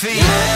feet.